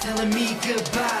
Telling me goodbye.